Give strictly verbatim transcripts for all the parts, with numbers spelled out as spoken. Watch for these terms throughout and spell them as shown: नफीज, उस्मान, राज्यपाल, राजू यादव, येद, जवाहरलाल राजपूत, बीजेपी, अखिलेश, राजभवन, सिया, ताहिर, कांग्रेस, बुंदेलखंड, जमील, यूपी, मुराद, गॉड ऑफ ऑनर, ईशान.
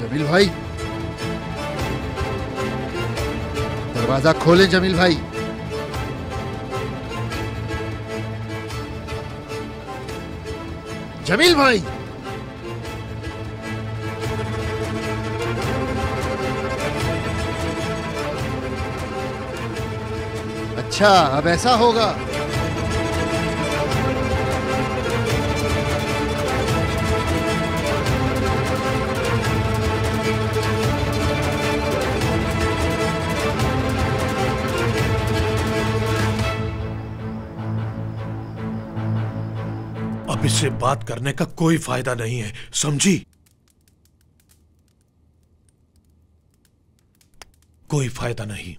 जमील भाई, दरवाजा खोलें जमील भाई। जमील भाई, अच्छा अब ऐसा होगा। इससे बात करने का कोई फायदा नहीं है, समझी? कोई फायदा नहीं।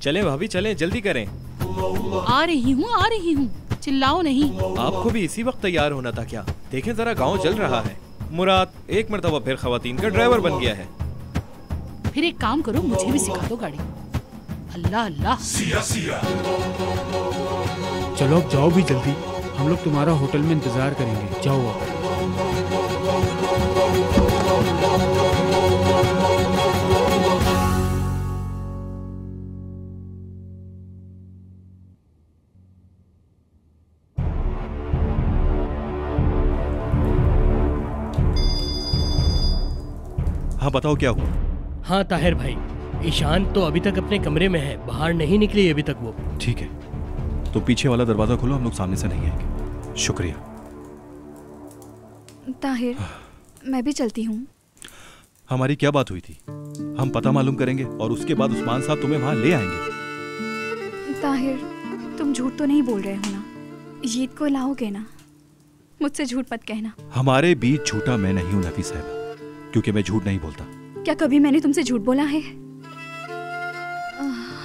चलें भाभी चलें, जल्दी करें। आ रही हूँ आ रही हूँ, चिल्लाओ नहीं। आपको भी इसी वक्त तैयार होना था क्या? देखें जरा गांव जल रहा है। मुराद एक मरतबा फिर खवातीन का ड्राइवर बन गया है। फिर एक काम करो, मुझे भी सिखा दो गाड़ी। अल्लाह अल्लाह। सिया सिया, चलो जाओ भी जल्दी, हम लोग तुम्हारा होटल में इंतजार करेंगे। जाओ आप। हाँ बताओ क्या हुआ? हाँ ताहिर भाई, ईशान तो अभी तक अपने कमरे में है, बाहर नहीं निकली अभी तक वो। ठीक है, तो पीछे वाला दरवाजा खोलो, हम लोग सामने से नहीं आएंगे। शुक्रिया। ताहिर, मैं भी चलती हूँ। हमारी क्या बात हुई थी? हम पता मालूम करेंगे और उसके बाद उस्मान साहब तुम्हें वहाँ ले आएंगे। ताहिर, तुम झूठ तो नहीं बोल रहे हो ना? येद को लाओगे ना? मुझसे झूठ मत कहना। हमारे बीच झूठा मैं नहीं हूँ नफीज साहब, क्योंकि मैं झूठ नहीं बोलता। क्या कभी मैंने तुमसे झूठ बोला है?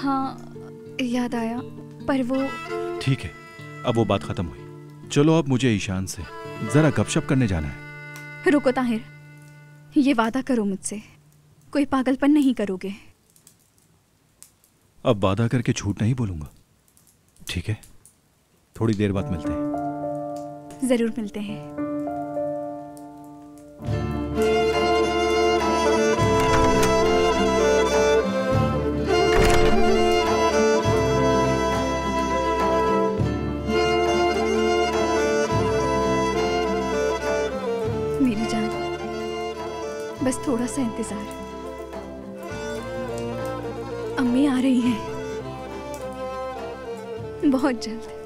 हाँ याद आया, पर वो ठीक है, अब वो बात खत्म हुई। चलो अब मुझे ईशान से जरा गपशप करने जाना है। रुको ताहिर, ये वादा करो मुझसे, कोई पागलपन नहीं करोगे। अब वादा करके झूठ नहीं बोलूंगा। ठीक है, थोड़ी देर बाद मिलते हैं। जरूर मिलते हैं। बस थोड़ा सा इंतजार, अम्मी आ रही हैं बहुत जल्द।